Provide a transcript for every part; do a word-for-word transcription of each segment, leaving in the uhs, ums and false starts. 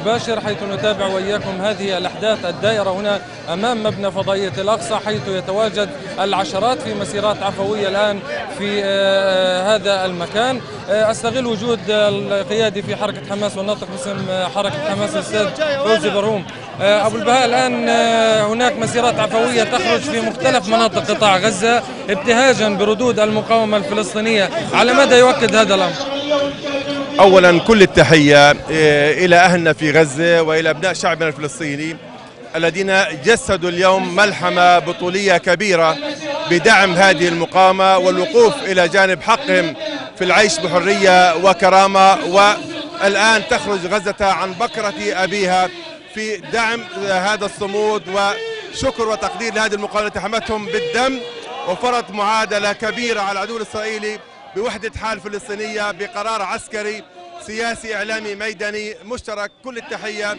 مباشر حيث نتابع وإياكم هذه الأحداث الدائرة هنا أمام مبنى فضائية الأقصى، حيث يتواجد العشرات في مسيرات عفوية الآن في هذا المكان. استغل وجود القيادي في حركة حماس والناطق باسم حركة حماس الأستاذ فوزي برهوم. أبو البهاء، الآن هناك مسيرات عفوية تخرج في مختلف مناطق قطاع غزة ابتهاجا بردود المقاومة الفلسطينية، على ماذا يؤكد هذا الأمر؟ أولا كل التحية إلى أهلنا في غزة وإلى أبناء شعبنا الفلسطيني الذين جسدوا اليوم ملحمة بطولية كبيرة بدعم هذه المقاومة والوقوف إلى جانب حقهم في العيش بحرية وكرامة. والآن تخرج غزة عن بكرة أبيها في دعم هذا الصمود وشكر وتقدير لهذه المقاومة التي حمتهم بالدم وفرضت معادلة كبيرة على العدو الإسرائيلي بوحدة حال فلسطينية بقرار عسكري سياسي إعلامي ميداني مشترك. كل التحية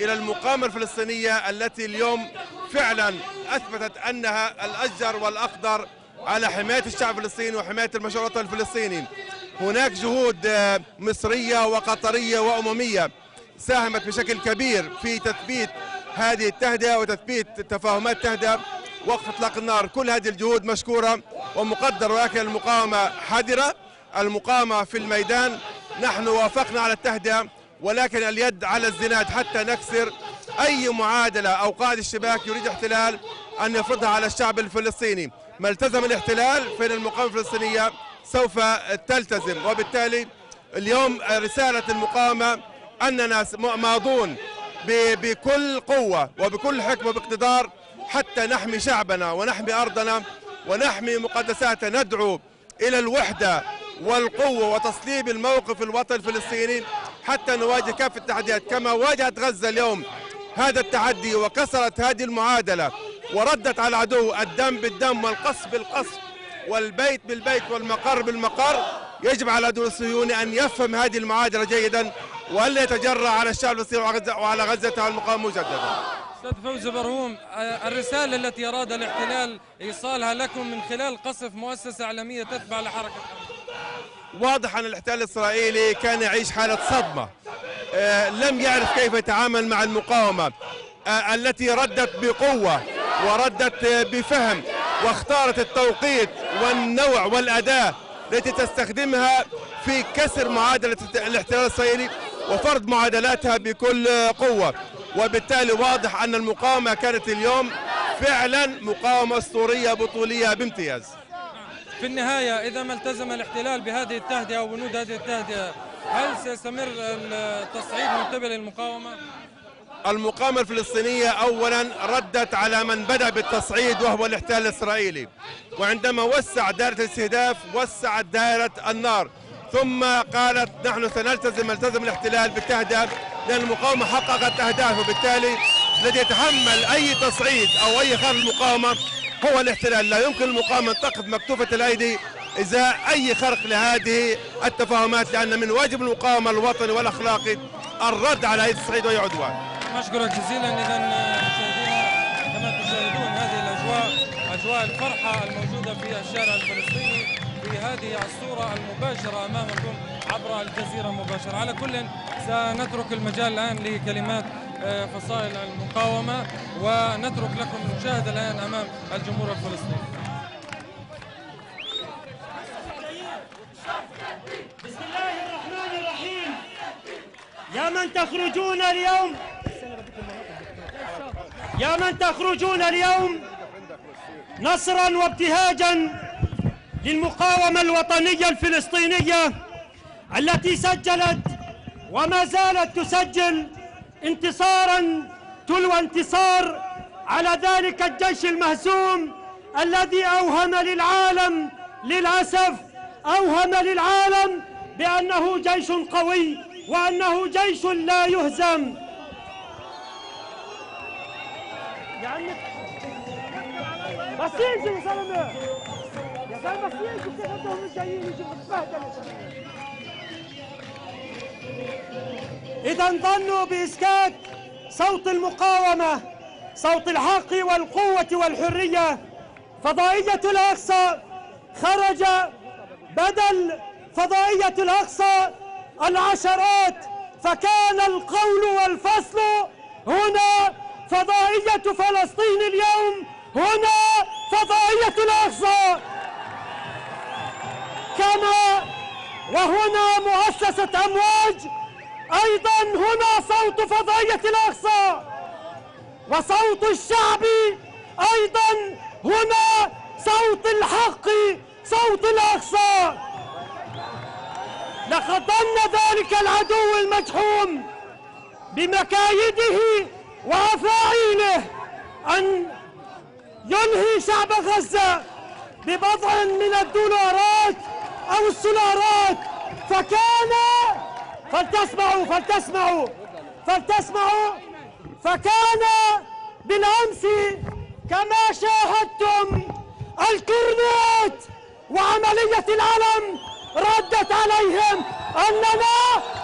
إلى المقاومة الفلسطينية التي اليوم فعلا أثبتت أنها الأشجر والأخضر على حماية الشعب الفلسطيني وحماية المشروع الوطني الفلسطيني. هناك جهود مصرية وقطرية وأممية ساهمت بشكل كبير في تثبيت هذه التهدئة وتثبيت تفاهمات التهدئة وقف اطلاق النار. كل هذه الجهود مشكورة ومقدرة، ولكن المقاومة حذرة، المقاومة في الميدان. نحن وافقنا على التهدئة ولكن اليد على الزناد حتى نكسر أي معادلة أو قائد الشباك يريد الاحتلال أن يفرضها على الشعب الفلسطيني. ما التزم الاحتلال فإن المقاومة الفلسطينية سوف تلتزم، وبالتالي اليوم رسالة المقاومة أننا ماضون بكل قوة وبكل حكمة باقتدار حتى نحمي شعبنا ونحمي أرضنا ونحمي مقدساتنا. ندعو إلى الوحدة والقوة وتصليب الموقف الوطني الفلسطيني حتى نواجه كافة التحديات كما واجهت غزة اليوم هذا التحدي وكسرت هذه المعادلة وردت على العدو الدم بالدم والقصف بالقصف والبيت بالبيت والمقر بالمقر. يجب على العدو الصهيوني أن يفهم هذه المعادلة جيدا وألا يتجرأ على الشعب الفلسطيني وعلى غزة على المقاومة مجددا. أستاذ فوزي برهوم، الرسالة التي أراد الاحتلال إيصالها لكم من خلال قصف مؤسسة إعلامية تتبع لحركة حماس، واضح أن الاحتلال الإسرائيلي كان يعيش حالة صدمة، لم يعرف كيف يتعامل مع المقاومة التي ردت بقوة وردت بفهم واختارت التوقيت والنوع والأداة التي تستخدمها في كسر معادلة الاحتلال الإسرائيلي وفرض معادلاتها بكل قوة. وبالتالي واضح أن المقاومة كانت اليوم فعلا مقاومة أسطورية بطولية بامتياز. في النهاية إذا ما التزم الاحتلال بهذه التهدئة وبنود هذه التهدئة، هل سيستمر التصعيد من قبل المقاومة؟ المقاومة الفلسطينية أولا ردت على من بدأ بالتصعيد وهو الاحتلال الإسرائيلي، وعندما وسع دائرة الاستهداف وسعت دائرة النار، ثم قالت نحن سنلتزم التزم الاحتلال بالتهدئة لأن المقاومة حققت أهدافه. بالتالي الذي يتحمل أي تصعيد أو أي خرق المقاومة هو الاحتلال. لا يمكن المقاومة أن تقف مكتوفة الأيدي إذا أي خرق لهذه التفاهمات، لأن من واجب المقاومة الوطني والأخلاقي الرد على أي تصعيد وأي عدوان. أشكرك جزيلا. إذا مشاهدينا كما تشاهدون هذه الأجواء، أجواء الفرحة الموجودة في الشارع الفلسطيني في هذه الصورة المباشرة أمامكم عبر الجزيرة مباشرة. على كل سنترك المجال الآن لكلمات فصائل المقاومة ونترك لكم المشاهدة الآن أمام الجمهور الفلسطيني. بسم الله الرحمن الرحيم. يا من تخرجون اليوم يا من تخرجون اليوم نصرا وابتهاجا للمقاومة الوطنية الفلسطينية التي سجلت وما زالت تسجل انتصارا تلو انتصار على ذلك الجيش المهزوم الذي أوهم للعالم، للأسف أوهم للعالم بأنه جيش قوي وأنه جيش لا يهزم. بس يجي سلمى بس يجي تاخذهم الجايين يجوا تتبهدل. إذا ظنوا بإسكات صوت المقاومة، صوت الحق والقوة والحرية. فضائية الأقصى خرج بدل فضائية الأقصى العشرات، فكان القول والفعل وابناء فلسطين اليوم هنا فضائية الأقصى، كما وهنا مؤسسة أمواج، أيضا هنا صوت فضائية الأقصى وصوت الشعب، أيضا هنا صوت الحق، صوت الأقصى. لقد ضن ذلك العدو المجحوم بمكايده وأفاعيله أن ينهي شعب غزة ببضع من الدولارات أو السولارات، فكان فلتسمعوا فلتسمعوا فلتسمعوا فكان بالأمس كما شاهدتم الكورنيت وعملية العلم ردت عليهم أننا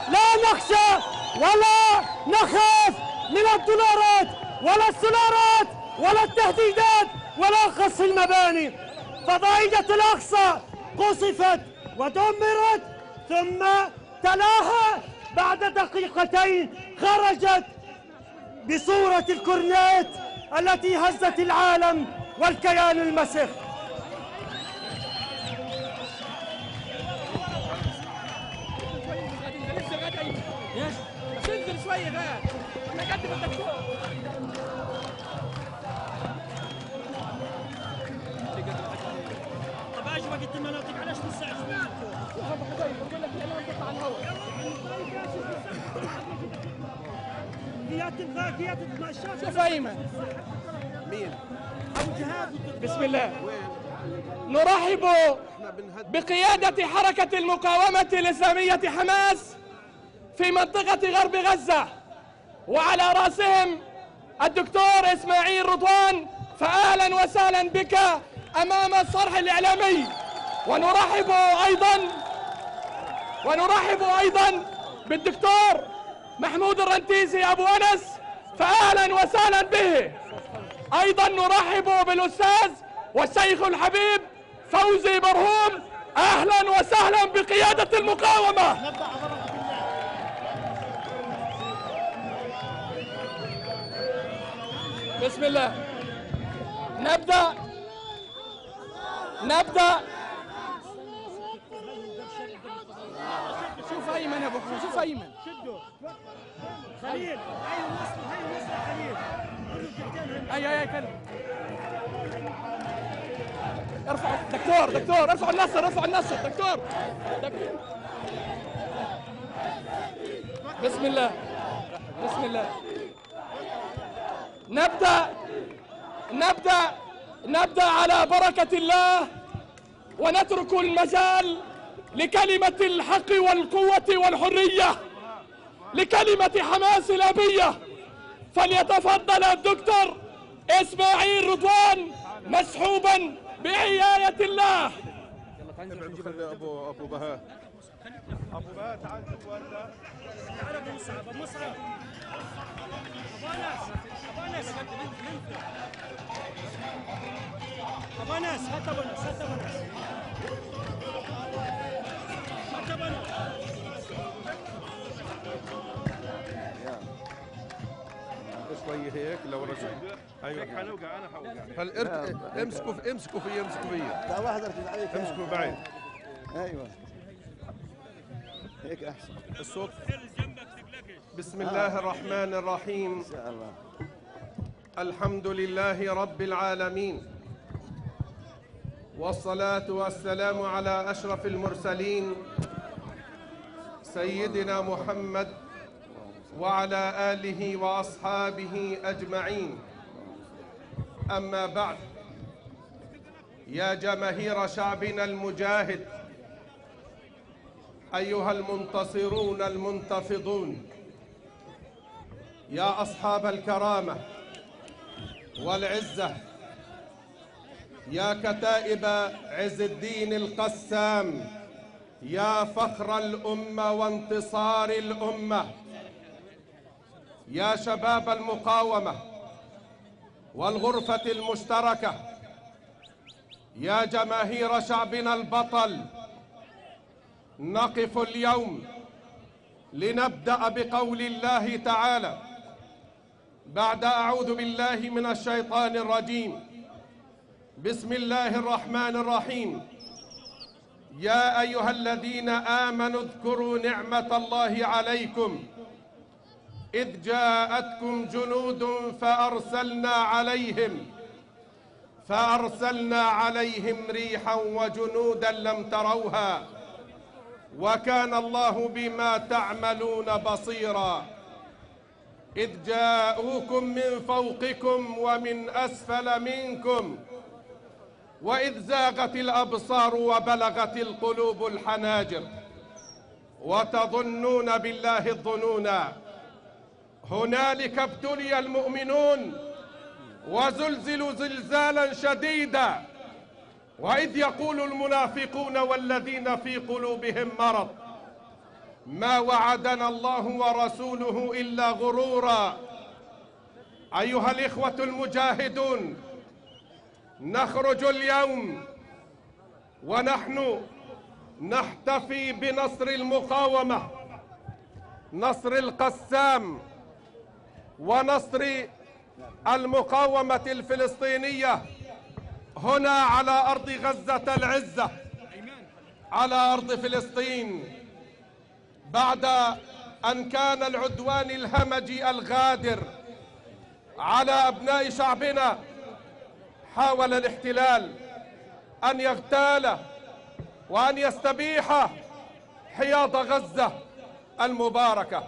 لا نخشى ولا نخاف من الدولارات ولا السولارات ولا التهديدات ولا قصف المباني. فضائية الأقصى قصفت ودمرت، ثم تلاها بعد دقيقتين خرجت بصورة الكورنيت التي هزت العالم والكيان المسخ. شوف أيمن بسم الله. نرحب بقيادة حركة المقاومة الإسلامية حماس في منطقة غرب غزة، وعلى رأسهم الدكتور إسماعيل رضوان، فأهلا وسهلا بك أمام الصرح الإعلامي. ونرحب أيضا ونرحب أيضا بالدكتور محمود الرنتيسي أبو أنس، فأهلا وسهلا به. أيضا نرحب بالأستاذ والشيخ الحبيب فوزي برهوم، أهلا وسهلا بقيادة المقاومة. بسم الله. نبدأ نبدأ شوف أيمن يا أبو خليل، شوف أيمن خليل، هاي وصل هاي وصل خليل، هاي هاي كلم. ارفع دكتور دكتور ارفع النصر ارفع النصر دكتور دكتور. بسم الله بسم الله. نبدأ نبدأ نبدأ على بركة الله، ونترك المجال لكلمة الحق والقوة والحرية، لكلمة حماس الأبية. فليتفضل الدكتور إسماعيل رضوان مسحوبا بعناية الله. أبو أبو بهاء أبو بهاء تعال شوف هذا العرب مصعب مصعب أبو أنس أبو أنس هات أبو أنس هات أبو أنس شوية هيك لو رجعوا هيك حنوقع انا حوقع. هالقرد امسكوا في امسكوا فيا امسكوا فيا. لا واحد ركز عليك امسكوا بعيد. ايوه هيك احسن. الصوت بسم الله الرحمن الرحيم. ان شاء الله. الحمد لله رب العالمين، والصلاة والسلام على أشرف المرسلين سيدنا محمد وعلى آله وأصحابه أجمعين. أما بعد، يا جماهير شعبنا المجاهد، أيها المنتصرون المنتفضون، يا أصحاب الكرامة والعزة، يا كتائب عز الدين القسام، يا فخر الأمة وانتصار الأمة، يا شباب المقاومة والغرفة المشتركة، يا جماهير شعبنا البطل، نقف اليوم لنبدأ بقول الله تعالى: بعد أعوذ بالله من الشيطان الرجيم. بسم الله الرحمن الرحيم. يا أيها الذين آمنوا اذكروا نعمة الله عليكم إذ جاءتكم جنود فأرسلنا عليهم فأرسلنا عليهم ريحا وجنودا لم تروها وكان الله بما تعملون بصيرا. إذ جاءوكم من فوقكم ومن أسفل منكم وإذ زاغت الأبصار وبلغت القلوب الحناجر وتظنون بالله الظنونا. هنالك ابتلي المؤمنون وزلزلوا زلزالا شديدا. وإذ يقول المنافقون والذين في قلوبهم مرض ما وعدنا الله ورسوله إلا غرورا. أيها الإخوة المجاهدون، نخرج اليوم ونحن نحتفي بنصر المقاومة، نصر القسام ونصر المقاومة الفلسطينية هنا على أرض غزة العزة، على أرض فلسطين، بعد أن كان العدوان الهمجي الغادر على أبناء شعبنا. حاول الاحتلال أن يغتاله وأن يستبيح حياض غزة المباركة،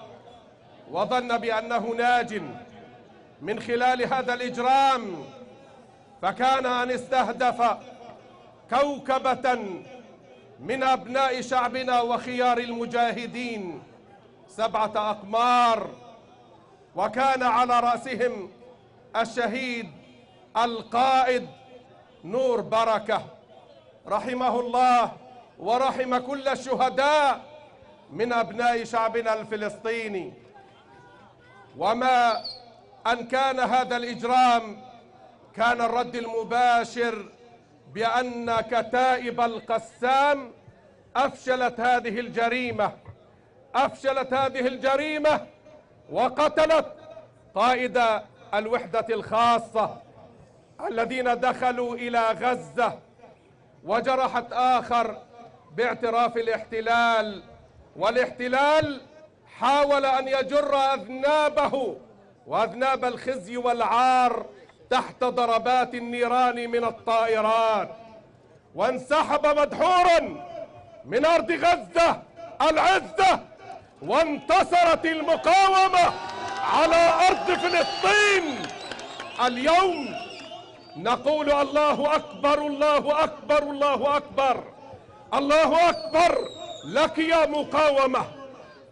وظن بأنه ناج من خلال هذا الإجرام، فكان أن استهدف كوكبة من أبناء شعبنا وخيار المجاهدين، سبعة أقمار، وكان على رأسهم الشهيد القائد نور بركة رحمه الله ورحم كل الشهداء من أبناء شعبنا الفلسطيني. وما أن كان هذا الإجرام كان الرد المباشر بأن كتائب القسام أفشلت هذه الجريمة، أفشلت هذه الجريمة وقتلت قائد الوحدة الخاصة الذين دخلوا إلى غزة، وجرحت آخر باعتراف الاحتلال، والاحتلال حاول أن يجر أذنابه وأذناب الخزي والعار تحت ضربات النيران من الطائرات، وانسحب مدحورا من أرض غزة العزة، وانتصرت المقاومة على أرض فلسطين. اليوم نقول الله أكبر الله أكبر الله أكبر الله أكبر لك يا مقاومة،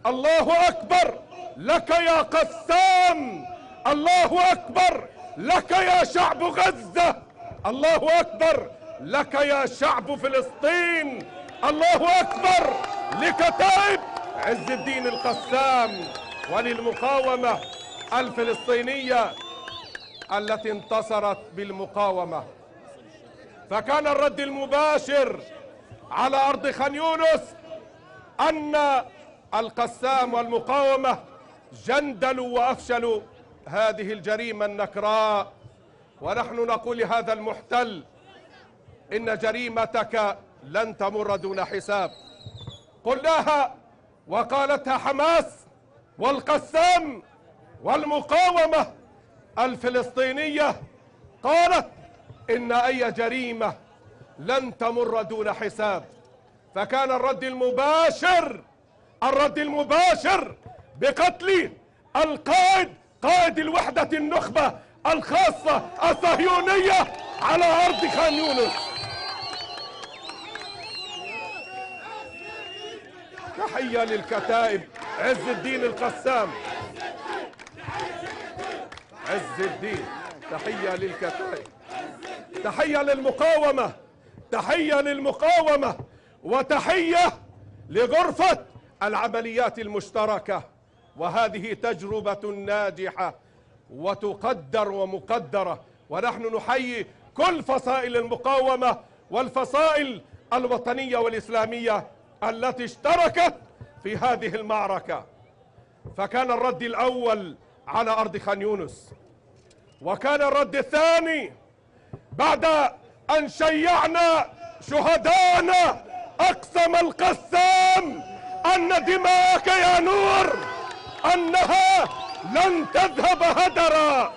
الله أكبر لك يا قسام، الله أكبر لك يا شعب غزة، الله أكبر لك يا شعب فلسطين، الله أكبر لكتائب عز الدين القسام وللمقاومة الفلسطينية التي انتصرت بالمقاومة. فكان الرد المباشر على أرض خان يونس أن القسام والمقاومة جندلوا وأفشلوا هذه الجريمة النكراء، ونحن نقول لهذا المحتل إن جريمتك لن تمر دون حساب. قلناها وقالتها حماس والقسام والمقاومة الفلسطينية، قالت إن أي جريمة لن تمر دون حساب. فكان الرد المباشر الرد المباشر بقتل القائد قائد الوحدة النخبة الخاصة الصهيونية على أرض خان يونس. تحية للكتائب عز الدين القسام، عز الدين. تحية للكتائب، تحية للمقاومة، تحية للمقاومة، وتحية لغرفة العمليات المشتركة. وهذه تجربة ناجحة وتقدر ومقدرة، ونحن نحيي كل فصائل المقاومة والفصائل الوطنية والإسلامية التي اشتركت في هذه المعركة. فكان الرد الأول على أرض خان يونس. وكان الرد الثاني بعد أن شيعنا شهدانا أقسم القسام أن دماءك يا نور أنها لن تذهب هدرا،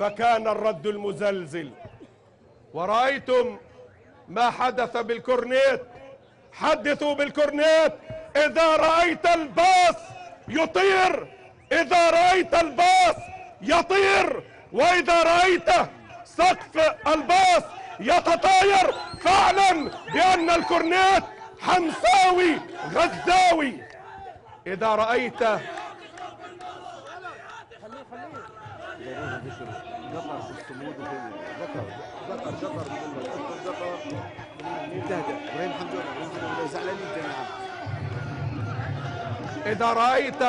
فكان الرد المزلزل. ورأيتم ما حدث بالكورنيت. حدثوا بالكورنيت. إذا رأيت الباص يطير، إذا رأيت الباص يطير، وإذا رأيت سقف الباص يتطاير فاعلم بأن الكورنيت حمصاوي غزاوي. إذا رأيت إذا رأيت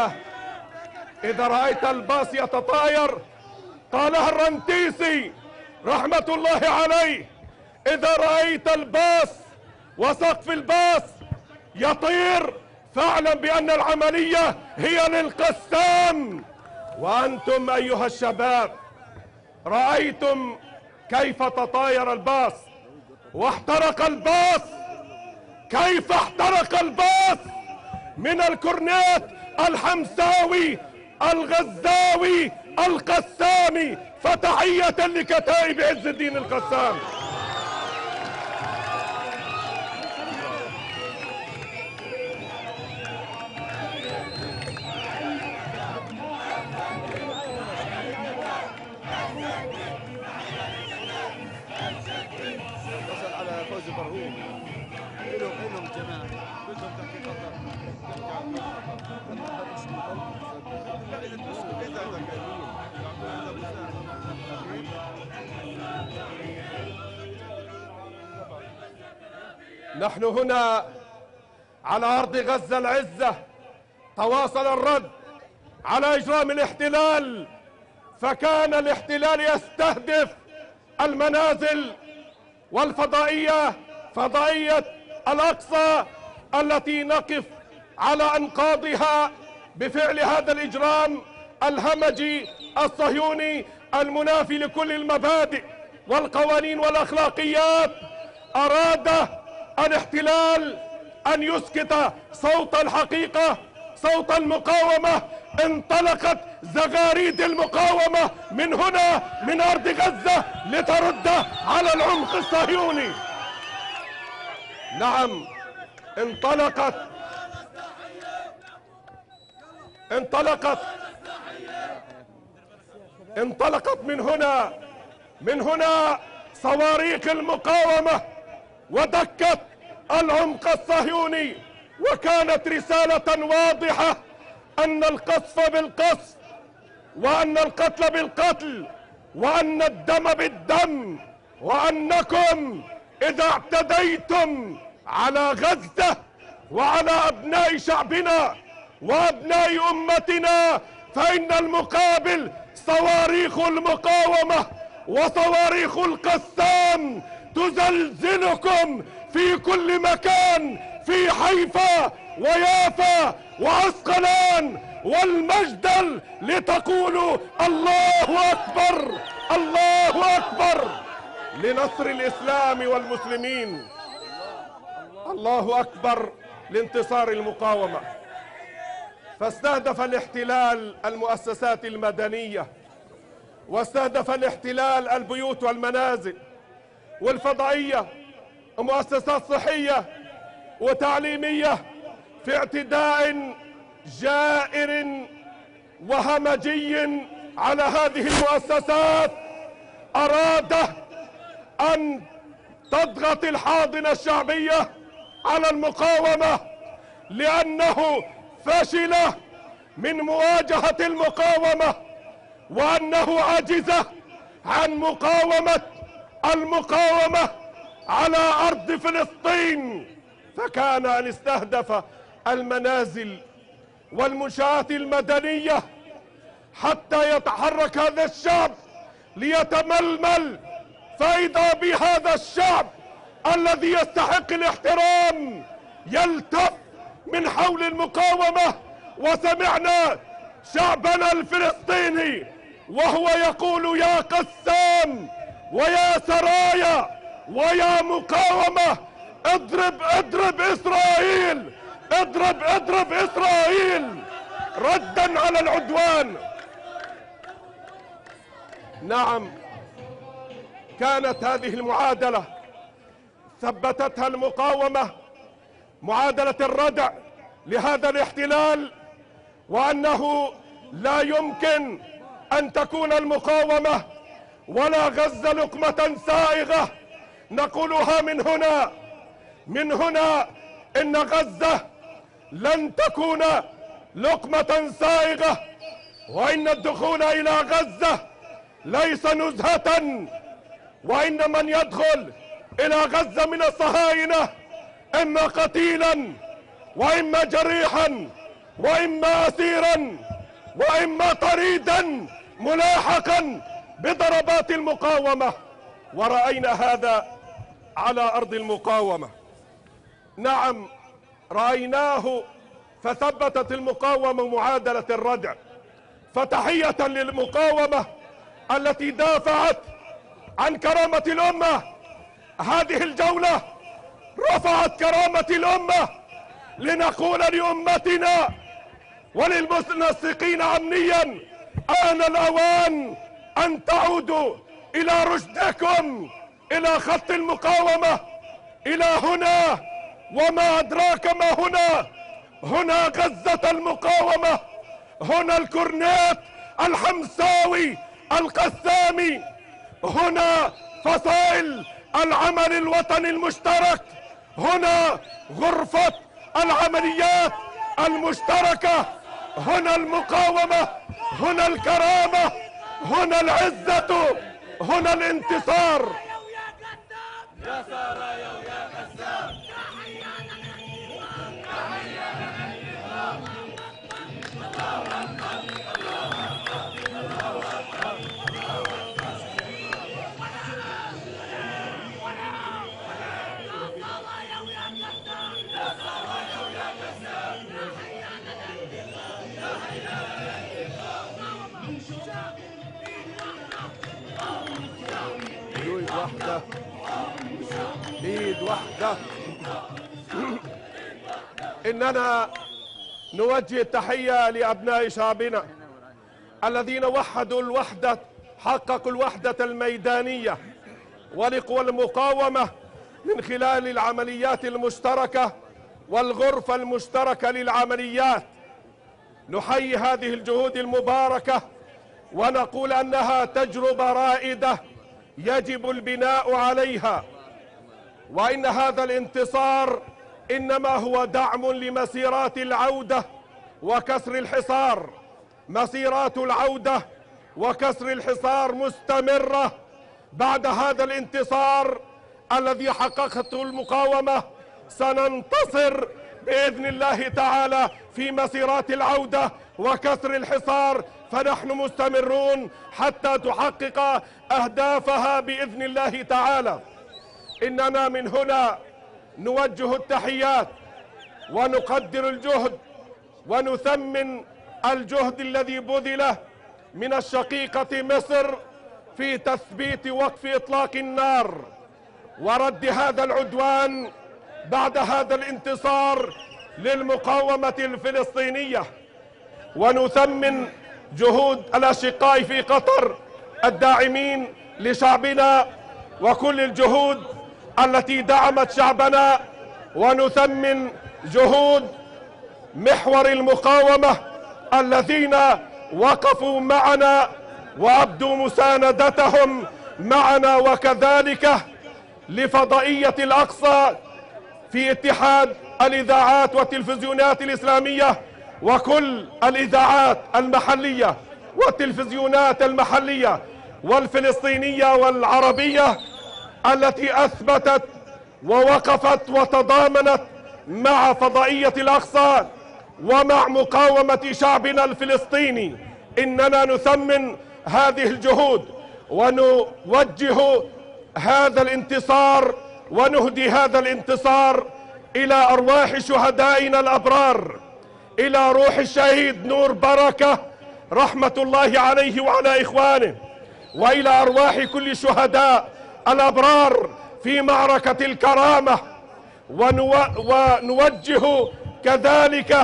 إذا رأيت الباص يتطاير، قالها الرنتيسي رحمة الله عليه، إذا رأيت الباص وسقف الباص يطير فاعلم بأن العملية هي للقسام. وأنتم أيها الشباب رأيتم كيف تطاير الباص واحترق الباص، كيف احترق الباص من الكورنيت الحمساوي الغزاوي القسامي. فتحية لكتائب عز الدين القسام. اتصل على فوزي برهوم. حلو حلو جماعة كلهم تحت الخطر. نحن هنا على أرض غزة العزة تواصل الرد على إجرام الاحتلال، فكان الاحتلال يستهدف المنازل والفضائية، فضائية الأقصى التي نقف على أنقاضها بفعل هذا الإجرام الهمجي الصهيوني المنافي لكل المبادئ والقوانين والأخلاقيات. أراد الاحتلال أن يسكت صوت الحقيقة، صوت المقاومة. انطلقت زغاريد المقاومة من هنا من أرض غزة لترد على العمق الصهيوني. نعم، انطلقت انطلقت انطلقت من هنا من هنا صواريخ المقاومة ودكت العمق الصهيوني. وكانت رسالة واضحة أن القصف بالقصف، وأن القتل بالقتل، وأن الدم بالدم، وأنكم إذا اعتديتم على غزة وعلى أبناء شعبنا وأبناء أمتنا فإن المقابل صواريخ المقاومة وصواريخ القسام تزلزلكم في كل مكان، في حيفا ويافا وعسقلان والمجدل، لتقولوا الله أكبر الله أكبر لنصر الإسلام والمسلمين، الله أكبر لانتصار المقاومة. فاستهدف الاحتلال المؤسسات المدنية، واستهدف الاحتلال البيوت والمنازل والفضائية ومؤسسات صحية وتعليمية في اعتداء جائر وهمجي على هذه المؤسسات. أراد أن تضغط الحاضنة الشعبية على المقاومة لأنه فشل من مواجهة المقاومة، وأنه عجز عن مقاومة المقاومة على أرض فلسطين. فكان أن استهدف المنازل والمنشآت المدنية حتى يتحرك هذا الشعب ليتململ، فإذا بهذا الشعب الذي يستحق الاحترام يلتف من حول المقاومة. وسمعنا شعبنا الفلسطيني وهو يقول يا قسام ويا سرايا ويا مقاومة، اضرب اضرب إسرائيل، اضرب اضرب إسرائيل، ردا على العدوان. نعم، كانت هذه المعادلة ثبتتها المقاومة، معادلة الردع لهذا الاحتلال، وأنه لا يمكن أن تكون المقاومة ولا غزة لقمة سائغة نقولها من هنا من هنا إن غزة لن تكون لقمة سائغة، وإن الدخول إلى غزة ليس نزهة، وإن من يدخل إلى غزة من الصهاينة إما قتيلا وإما جريحا وإما أسيرا وإما طريدا ملاحقا بضربات المقاومة، ورأينا هذا على أرض المقاومة. نعم، رأيناه، فثبتت المقاومة معادلة الردع. فتحية للمقاومة التي دافعت عن كرامة الأمة. هذه الجولة رفعت كرامة الأمة لنقول لأمتنا وللمنسقين أمنيا: آن الأوان أن تعودوا إلى رشدكم، إلى خط المقاومة، إلى هنا. وما أدراك ما هنا؟ هنا غزة المقاومة، هنا الكورنيت الحمساوي القسامي، هنا فصائل العمل الوطني المشترك، هنا غرفة العمليات المشتركة، هنا المقاومة، هنا الكرامة، هنا العزة، هنا الانتصار. يا سرايا ويا قسام، واحدة ايد واحدة. اننا نوجه التحية لابناء شعبنا الذين وحدوا الوحدة، حققوا الوحدة الميدانية، ولقوى المقاومة من خلال العمليات المشتركة والغرفة المشتركة للعمليات. نحيي هذه الجهود المباركة ونقول انها تجربة رائدة يجب البناء عليها، وإن هذا الانتصار إنما هو دعم لمسيرات العودة وكسر الحصار. مسيرات العودة وكسر الحصار مستمرة بعد هذا الانتصار الذي حققته المقاومة. سننتصر بإذن الله تعالى في مسيرات العودة وكسر الحصار، فنحن مستمرون حتى تحقق أهدافها بإذن الله تعالى. إننا من هنا نوجه التحيات ونقدر الجهد ونثمن الجهد الذي بذله من الشقيقة مصر في تثبيت وقف إطلاق النار ورد هذا العدوان بعد هذا الانتصار للمقاومة الفلسطينية، ونثمن جهود الأشقاء في قطر الداعمين لشعبنا وكل الجهود التي دعمت شعبنا، ونثمن جهود محور المقاومة الذين وقفوا معنا وأبدوا مساندتهم معنا، وكذلك لفضائية الأقصى في اتحاد الإذاعات والتلفزيونات الإسلامية وكل الإذاعات المحلية والتلفزيونات المحلية والفلسطينية والعربية التي أثبتت ووقفت وتضامنت مع فضائية الأقصى ومع مقاومة شعبنا الفلسطيني. إننا نثمن هذه الجهود ونوجه هذا الانتصار ونهدي هذا الانتصار إلى أرواح شهدائنا الأبرار، إلى روح الشهيد نور بركة رحمة الله عليه وعلى إخوانه، وإلى أرواح كل شهداء الأبرار في معركة الكرامة. ونوجه كذلك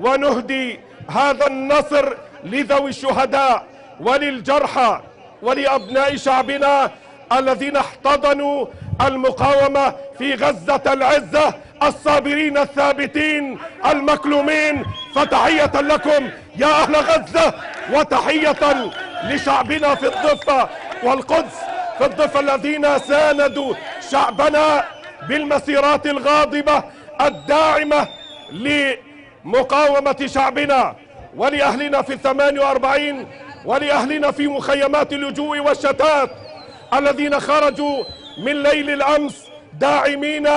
ونهدي هذا النصر لذوي الشهداء وللجرحى ولأبناء شعبنا الذين احتضنوا المقاومة في غزة العزة، الصابرين الثابتين المكلومين. فتحية لكم يا أهل غزة، وتحية لشعبنا في الضفة والقدس، في الضفة الذين ساندوا شعبنا بالمسيرات الغاضبة الداعمة لمقاومة شعبنا، ولأهلنا في الثمانية وأربعين، ولأهلنا في مخيمات اللجوء والشتات الذين خرجوا من ليل الأمس داعمين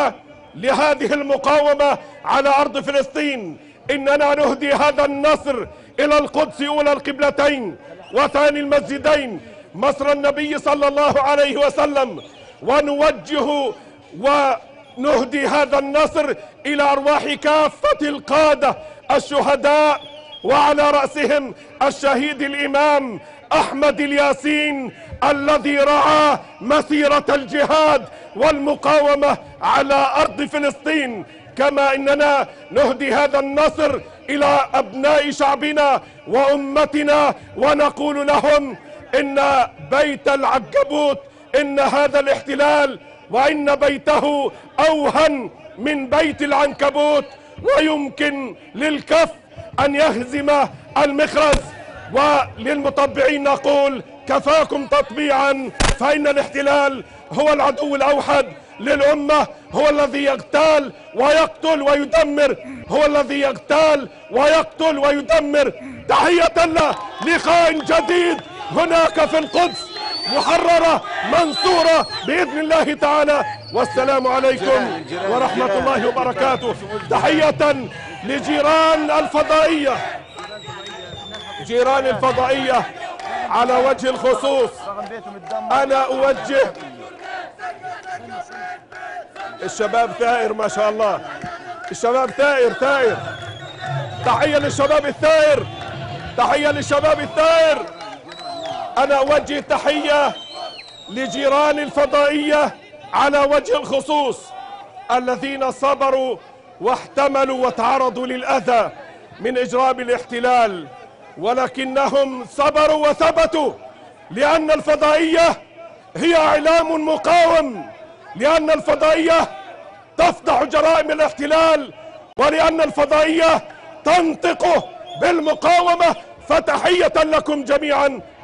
لهذه المقاومة على أرض فلسطين. إننا نهدي هذا النصر إلى القدس أولى القبلتين وثاني المسجدين مصر النبي صلى الله عليه وسلم، ونوجه ونهدي هذا النصر إلى أرواح كافة القادة الشهداء، وعلى رأسهم الشهيد الإمام أحمد الياسين الذي رعى مسيرة الجهاد والمقاومة على أرض فلسطين. كما إننا نهدي هذا النصر إلى أبناء شعبنا وأمتنا، ونقول لهم إن بيت العنكبوت، إن هذا الاحتلال وإن بيته أوهن من بيت العنكبوت، ويمكن للكف أن يهزم المخرز. وللمطبعين نقول كفاكم تطبيعا، فإن الاحتلال هو العدو الأوحد للأمة، هو الذي يغتال ويقتل ويدمر، هو الذي يغتال ويقتل ويدمر. تحية له، لقاء جديد هناك في القدس، محررة منصورة بإذن الله تعالى. والسلام عليكم ورحمة الله وبركاته. تحية لجيران الفضائية، جيران الفضائية على وجه الخصوص أنا أوجه الشباب ثائر، ما شاء الله الشباب ثائر ثائر. تحية للشباب الثائر، تحية للشباب الثائر. أنا أوجه تحية لجيران الفضائية على وجه الخصوص الذين صبروا واحتملوا وتعرضوا للأذى من إجرام الاحتلال، ولكنهم صبروا وثبتوا، لأن الفضائية هي إعلام مقاوم، لأن الفضائية تفضح جرائم الاحتلال، ولأن الفضائية تنطق بالمقاومة. فتحية لكم جميعا،